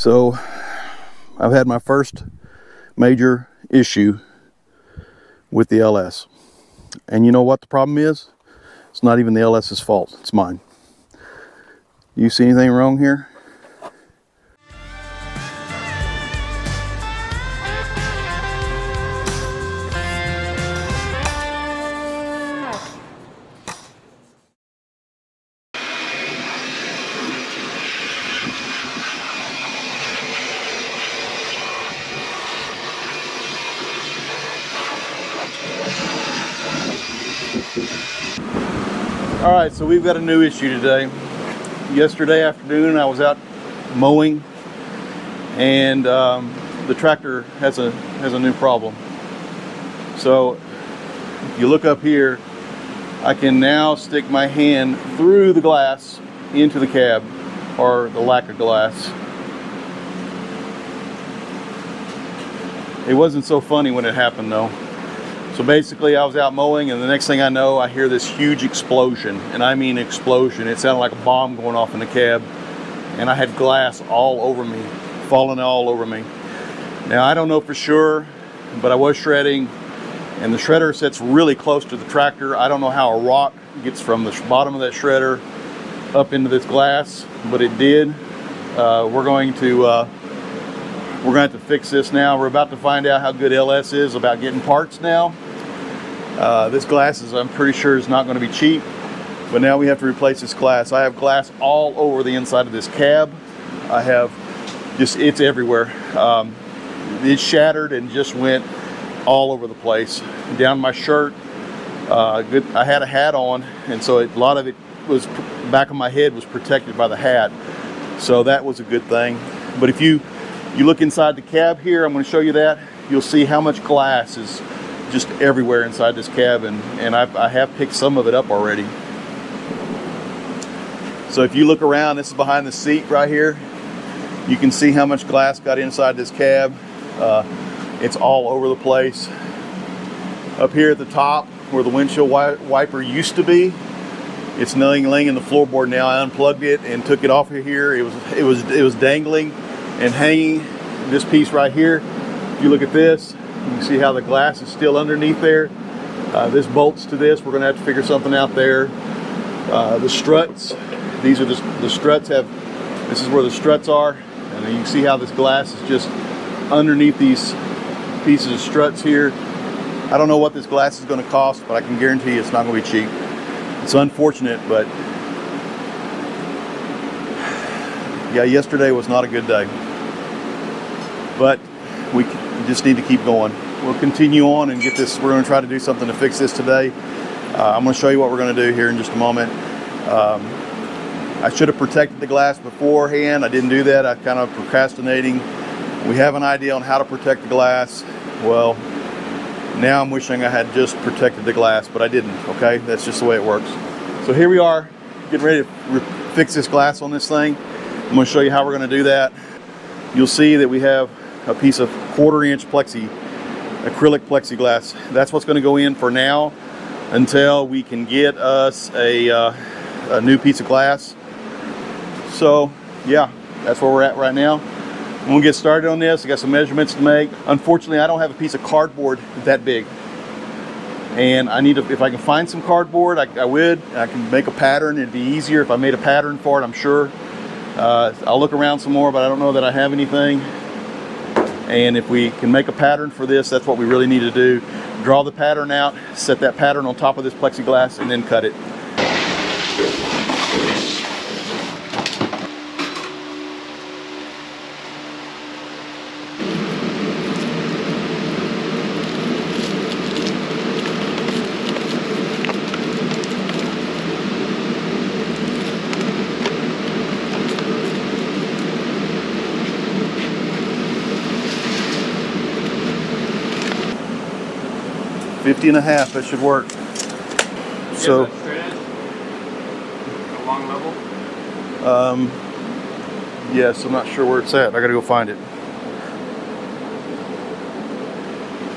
So I've had my first major issue with the LS. And you know what the problem is? It's not even the LS's fault, it's mine. You see anything wrong here? All right, so we've got a new issue today. Yesterday afternoon, I was out mowing, and the tractor has a new problem. So, if you look up here, I can now stick my hand through the glass into the cab, or the lack of glass. It wasn't so funny when it happened, though. So basically I was out mowing, and the next thing I know, I hear this huge explosion, and I mean explosion. It sounded like a bomb going off in the cab, and I had glass all over me, falling all over me. Now I don't know for sure, but I was shredding, and the shredder sits really close to the tractor. I don't know how a rock gets from the bottom of that shredder up into this glass, but it did. We're going to have to fix this now. We're about to find out how good LS is about getting parts now. This glass is, I'm pretty sure, is not going to be cheap, but now we have to replace this glass. I have glass all over the inside of this cab. I have just, it's everywhere. It shattered and just went all over the place. Down my shirt, I had a hat on, and so a lot of it was, back of my head was protected by the hat. So that was a good thing. But if you look inside the cab here, I'm going to show you that. You'll see how much glass is just everywhere inside this cab, and I have picked some of it up already. So if you look around, this is behind the seat right here. You can see how much glass got inside this cab. It's all over the place. Up here at the top, where the windshield wiper used to be, it's laying in the floorboard now. I unplugged it and took it off of here. It was dangling and hanging. This piece right here, if you look at this, you can see how the glass is still underneath there. This bolts to this. We're going to have to figure something out there. The struts, these are the struts have, this is where the struts are, and you can see how this glass is just underneath these pieces of struts here. I don't know what this glass is going to cost, but I can guarantee it's not going to be cheap. It's unfortunate, but yeah, yesterday was not a good day. But we just need to keep going. We'll continue on and get this. We're going to try to do something to fix this today. I'm going to show you what we're going to do here in just a moment. I should have protected the glass beforehand. I didn't do that. I kind of procrastinating. We have an idea on how to protect the glass. Well, now I'm wishing I had just protected the glass, but I didn't. Okay, that's just the way it works. So here we are, getting ready to fix this glass on this thing. I'm going to show you how we're going to do that. You'll see that we have a piece of 1/4-inch acrylic plexiglass. That's what's going to go in for now until we can get us a new piece of glass. So yeah, that's where we're at right now. We'll get started on this. I got some measurements to make. Unfortunately, I don't have a piece of cardboard that big, and I need to, if I can find some cardboard, I would. I can make a pattern. It'd be easier if I made a pattern for it, I'm sure. I'll look around some more, but I don't know that I have anything. And if we can make a pattern for this, that's what we really need to do. Draw the pattern out, set that pattern on top of this plexiglass, and then cut it. .5, that should work. Yeah, so a long level? Yes, I'm not sure where it's at. I gotta go find it.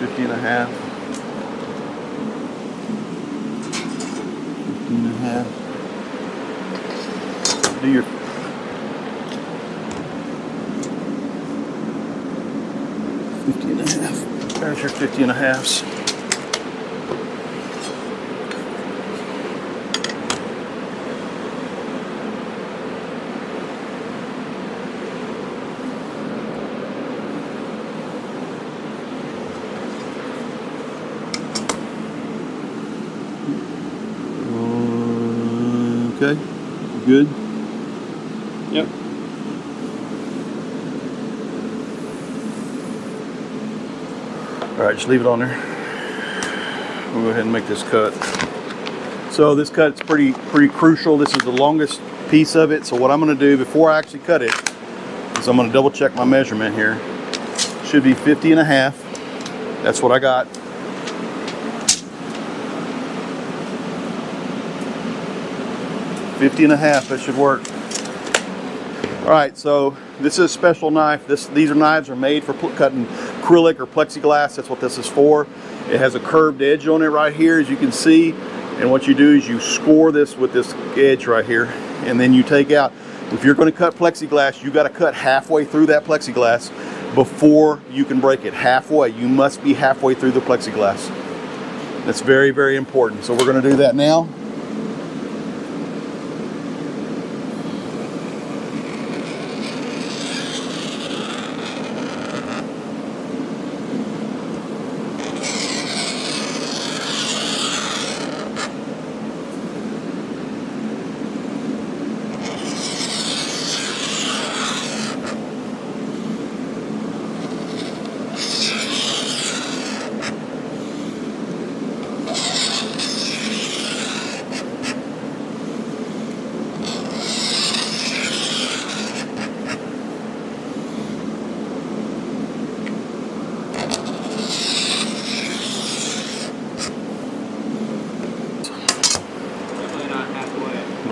50.5. 50.5. Do your 50 and a half. There's your 50 and a halves. Okay, good. Yep. All right, just leave it on there. We'll go ahead and make this cut. So this cut's pretty crucial. This is the longest piece of it. So what I'm gonna do before I actually cut it is I'm gonna double check my measurement here. Should be 50 and a half. That's what I got. That should work. All right, so this is a special knife. These knives are made for cutting acrylic or plexiglass. That's what this is for. It has a curved edge on it right here, as you can see. And what you do is you score this with this edge right here, and then you take out. If you're going to cut plexiglass, you got to cut halfway through that plexiglass before you can break it. Halfway. You must be halfway through the plexiglass. That's very, very important. So we're going to do that now.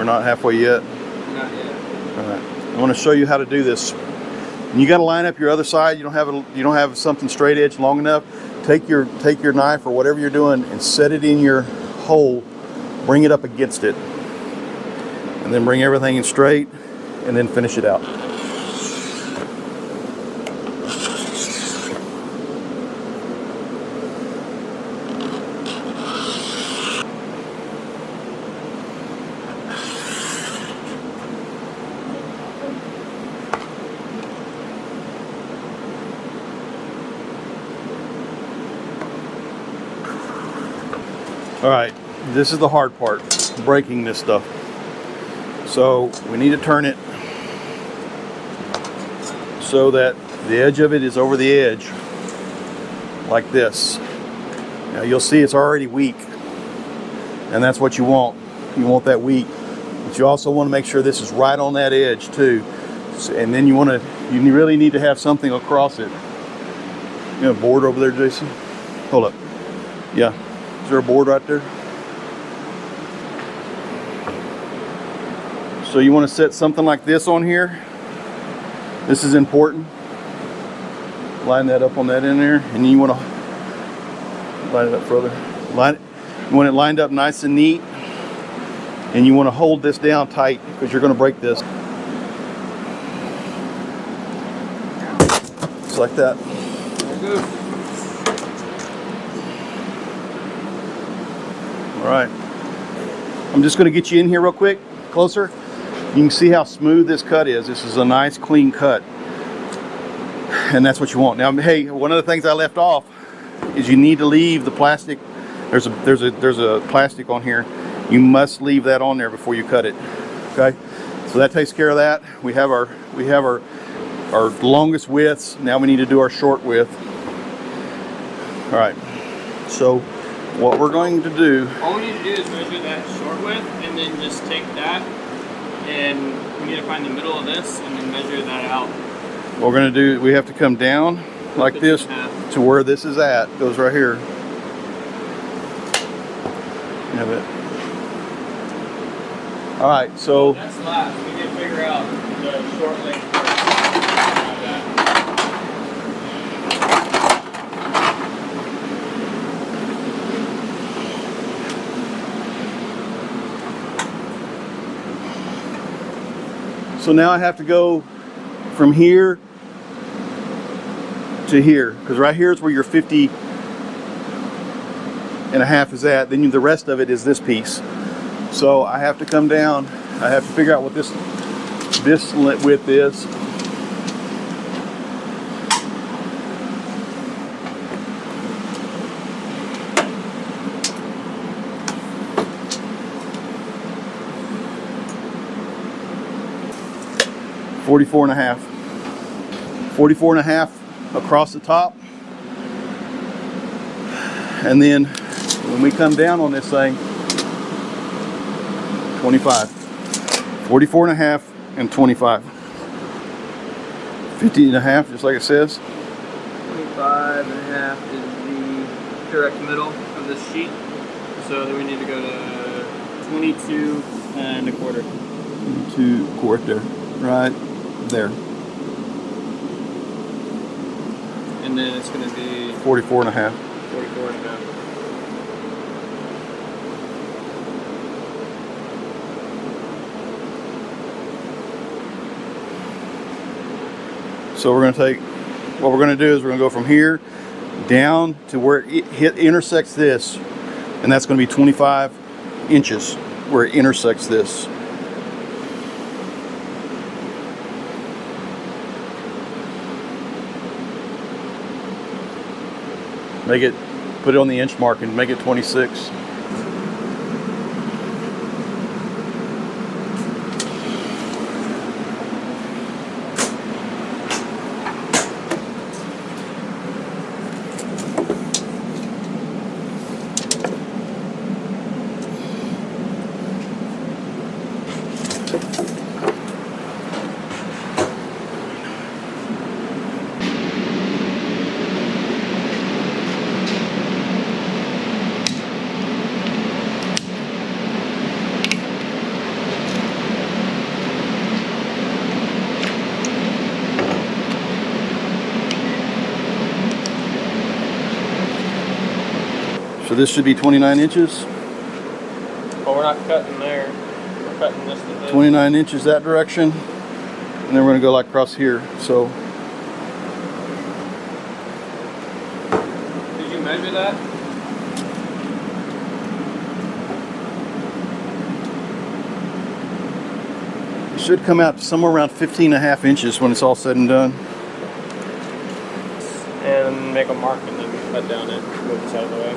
Not halfway yet? Not yet. All right. I want to show you how to do this. You got to line up your other side. You don't have something straight edge long enough. Take your knife or whatever you're doing and set it in your hole. Bring it up against it, and then bring everything in straight, and then finish it out. All right, this is the hard part, breaking this stuff. So we need to turn it so that the edge of it is over the edge, like this. Now you'll see it's already weak, and that's what you want. You want that weak, but you also want to make sure this is right on that edge too. And then you really need to have something across it. You got a board over there, Jason? Hold up. Yeah. Is there a board right there? So you want to set something like this on here. This is important. Line that up on that in there, and you want to line it up further. You want it lined up nice and neat, and you want to hold this down tight because you're going to break this. Just like that. Good. All right, I'm just going to get you in here real quick, closer. You can see how smooth this cut is. This is a nice, clean cut, and that's what you want. Now, hey, one of the things I left off is you need to leave the plastic. There's a plastic on here. You must leave that on there before you cut it. Okay, so that takes care of that. We have our longest widths. Now we need to do our short width. All right, so. What we're going to do... All we need to do is measure that short width and then just take that, and we need to find the middle of this and then measure that out. What we're going to do, we have to come down like this to where this is at. It goes right here. You have it. Alright, so... That's last. We need to figure out the short length. So now I have to go from here to here, because right here is where your 50.5 is at. Then the rest of it is this piece. So I have to come down. I have to figure out what this width is. .44.5 across the top. And then when we come down on this thing, 25. 44.5 and 25. 50.5, just like it says. 25.5 is the direct middle of this sheet. So then we need to go to 22.25. 22.25, right there. And then it's going to be 44.5. 44.5. So we're going to take, what we're going to do is we're going to go from here down to where it intersects this, and that's going to be 25 inches where it intersects this. Make it, put it on the inch mark and make it 26. So this should be 29 inches. Well, we're not cutting there. We're cutting this to this. 29 inches that direction. And then we're going to go like across here. So. Did you measure that? It should come out somewhere around 15.5 inches when it's all said and done. And make a mark and then cut down it. Move this out of the way.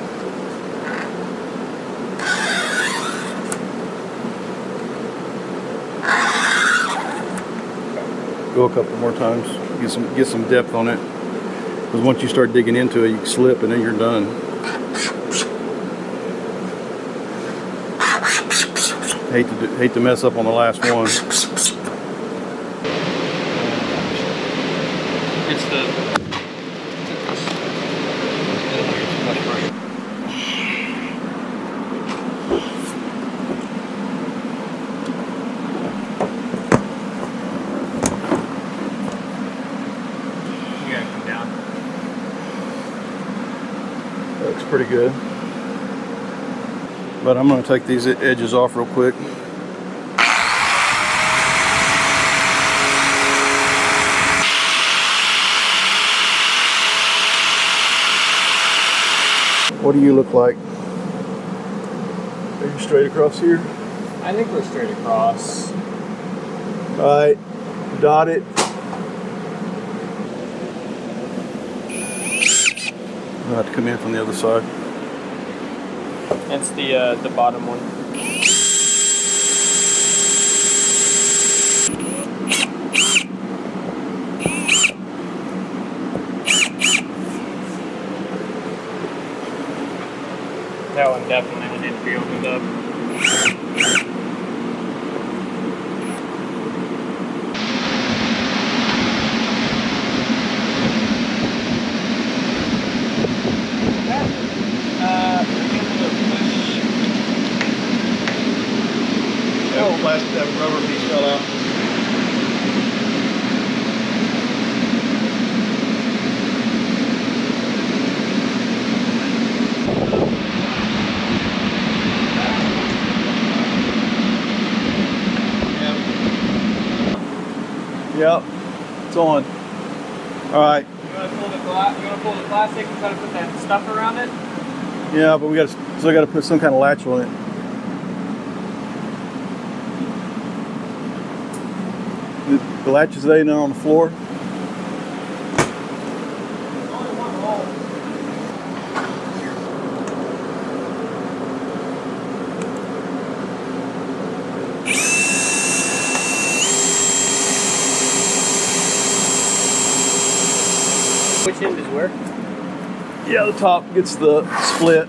Go a couple more times, get some depth on it, because once you start digging into it, you slip and then you're done. Hate to mess up on the last one. It's pretty good, but I'm going to take these edges off real quick. What do you look like? Are you straight across here? I think we're straight across. Alright, dot it. I have to come in from the other side. That's the bottom one. That one definitely would need to be opened up. That rubber piece fell out. Yep. It's on. All right. You want to pull the plastic and try to put that stuff around it? Yeah, but we got to put some kind of latch on it. The latch is laying there on the floor. There's only one hole. Which end is where? Yeah, the top gets the split.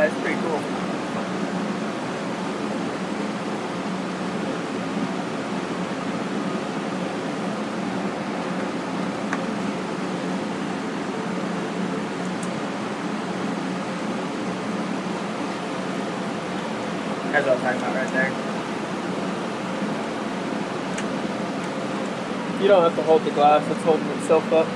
That's pretty cool. That's what I'm talking about right there. You don't have to hold the glass, it's holding itself up.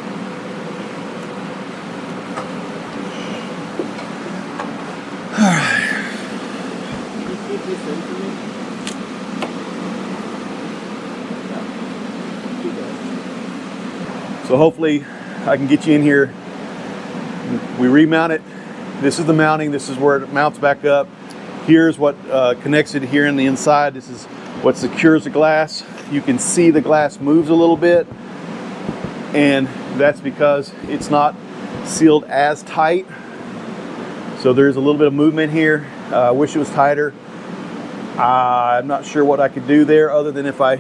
So hopefully I can get you in here. We remount it. This is the mounting. This is where it mounts back up. Here's what connects it here in the inside. This is what secures the glass. You can see the glass moves a little bit, and that's because it's not sealed as tight. So there's a little bit of movement here. I wish it was tighter. I'm not sure what I could do there other than I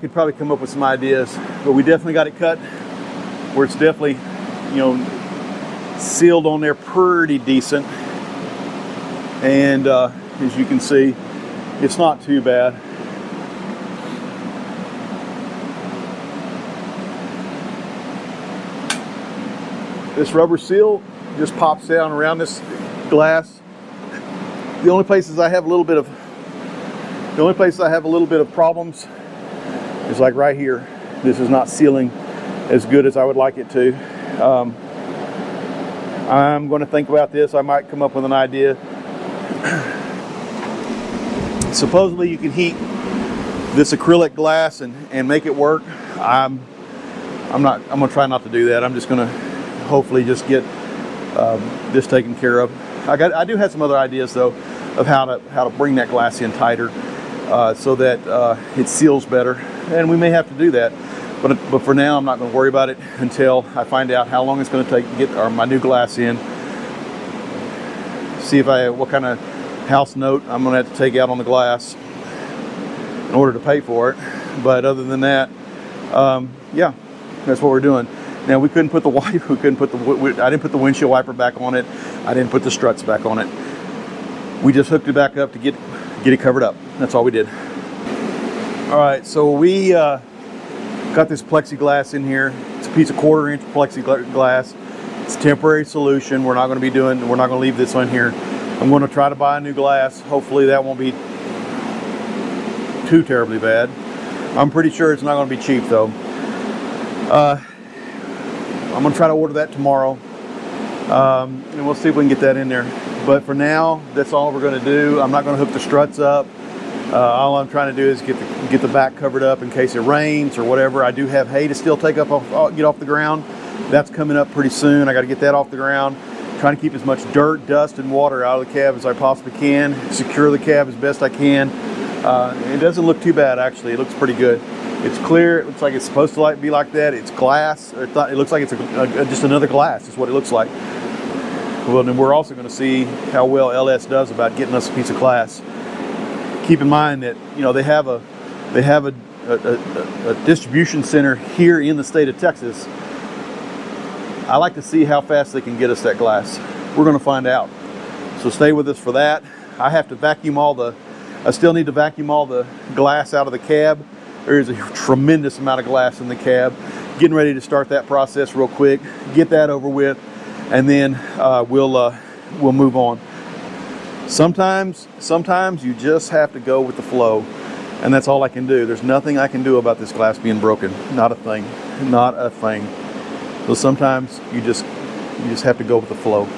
could probably come up with some ideas, but we definitely got it cut where it's definitely, you know, sealed on there pretty decent. And as you can see, it's not too bad. This rubber seal just pops down around this glass. The only places I have a little bit of problems is like right here. This is not sealing as good as I would like it to. I'm going to think about this. I might come up with an idea. Supposedly you can heat this acrylic glass and make it work. I'm going to try not to do that. I'm just going to hopefully just get this taken care of. I do have some other ideas though of how to bring that glass in tighter so that it seals better. And we may have to do that, but for now I'm not going to worry about it until I find out how long it's going to take to get my new glass in. See what kind of house note I'm going to have to take out on the glass in order to pay for it. But other than that, yeah, that's what we're doing. Now we couldn't put the wiper. I didn't put the windshield wiper back on it. I didn't put the struts back on it. We just hooked it back up to get it covered up. That's all we did. All right, so we got this plexiglass in here. It's a piece of 1/4 inch plexiglass. It's a temporary solution. We're not gonna leave this on here. I'm gonna try to buy a new glass. Hopefully that won't be too terribly bad. I'm pretty sure it's not gonna be cheap though. I'm gonna try to order that tomorrow. And we'll see if we can get that in there. But for now, that's all we're gonna do. I'm not gonna hook the struts up. All I'm trying to do is get the back covered up in case it rains or whatever. I do have hay to still get off the ground. That's coming up pretty soon. I got to get that off the ground. I'm trying to keep as much dirt, dust, and water out of the cab as I possibly can. Secure the cab as best I can. It doesn't look too bad actually. It looks pretty good. It's clear. It looks like it's supposed to be like that. It's glass. It looks like it's just another glass. Is what it looks like. Well, then we're also going to see how well LS does about getting us a piece of glass. Keep in mind that, you know, they have a distribution center here in the state of Texas. I like to see how fast they can get us that glass. We're going to find out. So stay with us for that. I still need to vacuum all the glass out of the cab. There is a tremendous amount of glass in the cab. Getting ready to start that process real quick. Get that over with, and then we'll move on. Sometimes you just have to go with the flow, and that's all I can do. There's nothing I can do about this glass being broken. Not a thing. Not a thing. So sometimes you just have to go with the flow.